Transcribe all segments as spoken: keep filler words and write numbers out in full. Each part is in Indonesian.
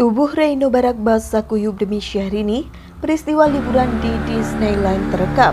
Tubuh Reino Barack basah kuyup demi Syahrini, peristiwa liburan di Disneyland terekam.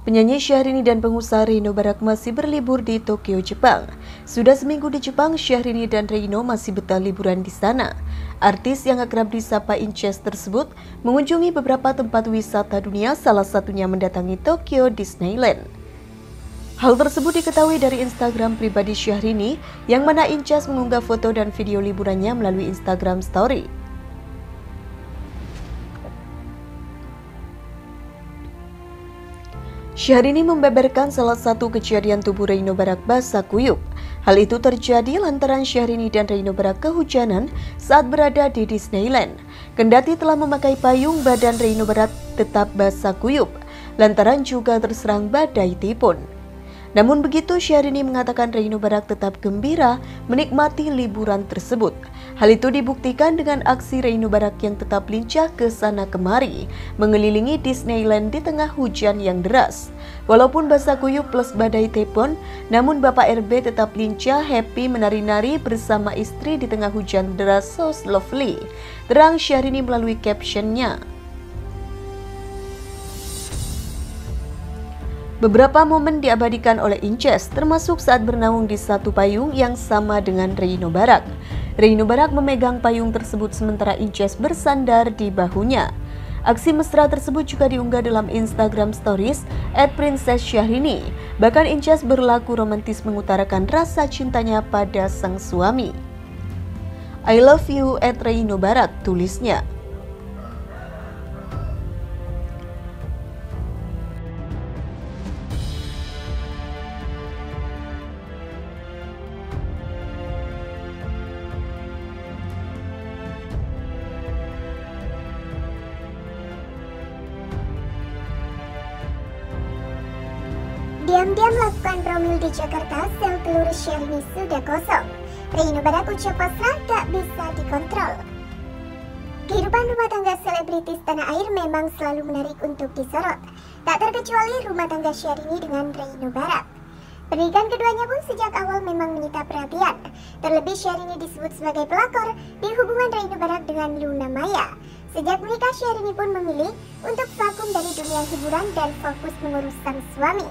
Penyanyi Syahrini dan pengusaha Reino Barack masih berlibur di Tokyo, Jepang. Sudah seminggu di Jepang, Syahrini dan Reino masih betah liburan di sana. Artis yang akrab disapa Inces tersebut mengunjungi beberapa tempat wisata dunia, salah satunya mendatangi Tokyo Disneyland. Hal tersebut diketahui dari Instagram pribadi Syahrini, yang mana Inces mengunggah foto dan video liburannya melalui Instagram Story. Syahrini membeberkan salah satu kejadian tubuh Reino Barack basah kuyup. Hal itu terjadi lantaran Syahrini dan Reino Barack kehujanan saat berada di Disneyland. Kendati telah memakai payung, badan Reino Barack tetap basah kuyup lantaran juga terserang badai tipun. Namun begitu, Syahrini mengatakan Reino Barack tetap gembira menikmati liburan tersebut. Hal itu dibuktikan dengan aksi Reino Barack yang tetap lincah ke sana kemari, mengelilingi Disneyland di tengah hujan yang deras. Walaupun basah kuyup plus badai tepon, namun Bapak R B tetap lincah happy menari-nari bersama istri di tengah hujan deras, so lovely, terang Syahrini melalui captionnya. Beberapa momen diabadikan oleh Inces, termasuk saat bernaung di satu payung yang sama dengan Reino Barack. Reino Barack memegang payung tersebut sementara Inces bersandar di bahunya. Aksi mesra tersebut juga diunggah dalam Instagram Stories et princess syahrini. Bahkan Inces berlaku romantis mengutarakan rasa cintanya pada sang suami. I love you at Reino Barack, tulisnya. Diam-diam lakukan Romil di Jakarta, sel telur Syahrini sudah kosong. Reino Barack ucap pasrah, tak bisa dikontrol. Kehidupan rumah tangga selebritis tanah air memang selalu menarik untuk disorot. Tak terkecuali rumah tangga Syahrini dengan Reino Barack. Pernikahan keduanya pun sejak awal memang menyita perhatian. Terlebih Syahrini disebut sebagai pelakor di hubungan Reino Barack dengan Luna Maya. Sejak menikah, Syahrini pun memilih untuk vakum dari dunia hiburan dan fokus mengurus sang suami.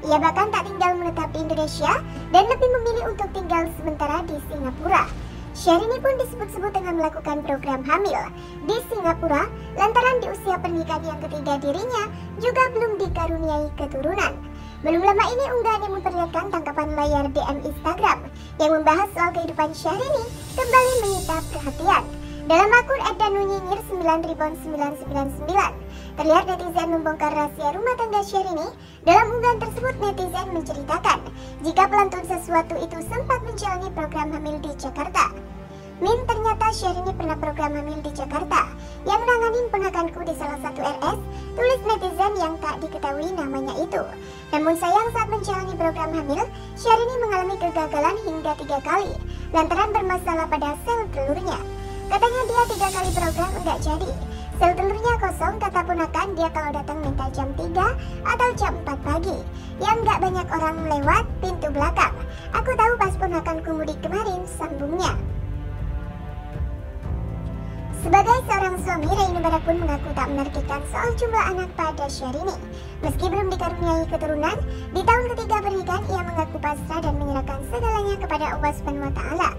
Ia bahkan tak tinggal menetap di Indonesia dan lebih memilih untuk tinggal sementara di Singapura. Syahrini pun disebut-sebut tengah melakukan program hamil di Singapura lantaran di usia pernikahan yang ketiga dirinya juga belum dikaruniai keturunan. Belum lama ini unggahan yang memperlihatkan tangkapan layar D M Instagram yang membahas soal kehidupan Syahrini kembali menyita perhatian. Dalam akun et danunyinyir sembilan sembilan sembilan sembilan terlihat netizen membongkar rahasia rumah tangga Syahrini. Dalam unggahan tersebut, netizen menceritakan jika pelantun sesuatu itu sempat menjalani program hamil di Jakarta. Min, ternyata Syahrini pernah program hamil di Jakarta yang nanganin ponakanku di salah satu R S, tulis netizen yang tak diketahui namanya itu. Namun sayang, saat menjalani program hamil, Syahrini mengalami kegagalan hingga tiga kali lantaran bermasalah pada sel telurnya. Katanya dia tiga kali program enggak jadi. Sel telurnya kosong, kata ponakan dia kalau datang minta jam tiga atau jam empat pagi. Ya nggak banyak orang lewat pintu belakang. Aku tahu pas ponakanku mudik kemarin, sambungnya. Sebagai seorang suami, Reino Barack pun mengaku tak menargetkan soal jumlah anak pada Syahrini. Meski belum dikaruniai keturunan, di tahun ketiga pernikahan ia mengaku pasrah dan menyerahkan segalanya kepada Allah subhanahu wa taala.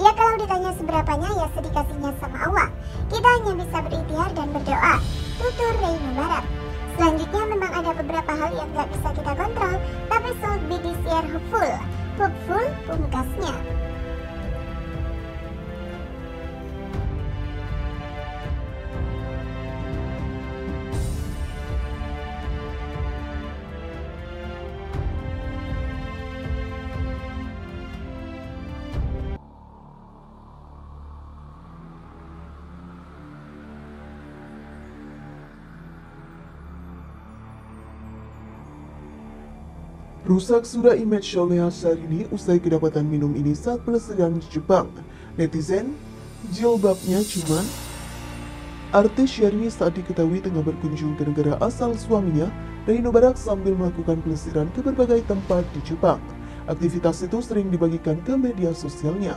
Ya kalau ditanya seberapanya, ya sedikasinya sama Allah. Kita hanya bisa berikhtiar dan berdoa, tutur Reino Barack. Selanjutnya memang ada beberapa hal yang gak bisa kita kontrol, tapi should be this year hopeful, hopeful pungkasnya. Rusak sudah image oleh Syahrini usai kedapatan minum ini saat pelestarian di Jepang. Netizen, jilbabnya cuman. Artis Syahrini saat diketahui tengah berkunjung ke negara asal suaminya, Reino Barack, sambil melakukan pelesiran ke berbagai tempat di Jepang. Aktivitas itu sering dibagikan ke media sosialnya.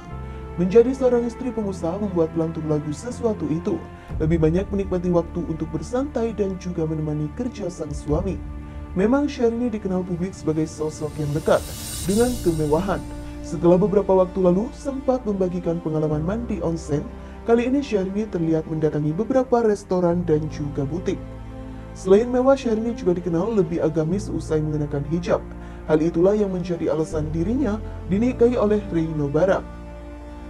Menjadi seorang istri pengusaha membuat pelantun lagu sesuatu itu lebih banyak menikmati waktu untuk bersantai dan juga menemani kerja sang suami. Memang Syahrini dikenal publik sebagai sosok yang dekat dengan kemewahan. Setelah beberapa waktu lalu sempat membagikan pengalaman mandi onsen, kali ini Syahrini terlihat mendatangi beberapa restoran dan juga butik. Selain mewah, Syahrini juga dikenal lebih agamis usai mengenakan hijab. Hal itulah yang menjadi alasan dirinya dinikahi oleh Reino Barack.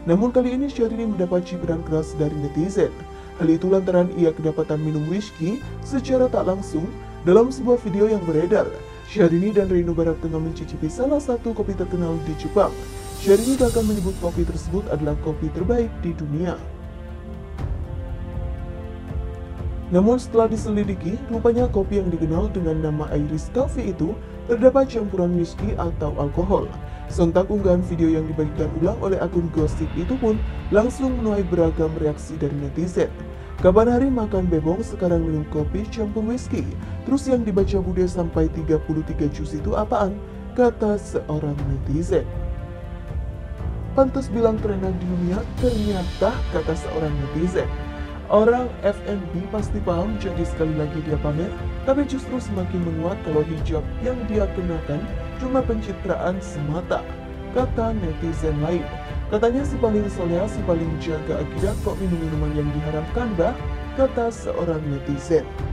Namun kali ini Syahrini mendapat cibiran keras dari netizen. Hal itu lantaran ia kedapatan minum whisky secara tak langsung dalam sebuah video yang beredar. Syahrini dan Reino Barack tengah mencicipi salah satu kopi terkenal di Jepang. Syahrini bahkan menyebut kopi tersebut adalah kopi terbaik di dunia. Namun setelah diselidiki, rupanya kopi yang dikenal dengan nama Iris Coffee itu terdapat campuran whisky atau alkohol. Sontak unggahan video yang dibagikan ulang oleh akun gosip itu pun langsung menuai beragam reaksi dari netizen. Kapan hari makan bebong, sekarang minum kopi campur whisky. Terus yang dibaca bude sampai tiga puluh tiga jus itu apaan? Kata seorang netizen. Pantas bilang terenak di dunia, ternyata kata seorang netizen. Orang F N B pasti paham, jadi sekali lagi dia pamer, tapi justru semakin menguat kalau hijab yang dia kenakan cuma pencitraan semata, kata netizen lain. Katanya si paling soleh, si paling jaga akidah, kok minum-minuman yang diharamkan bah, kata seorang netizen.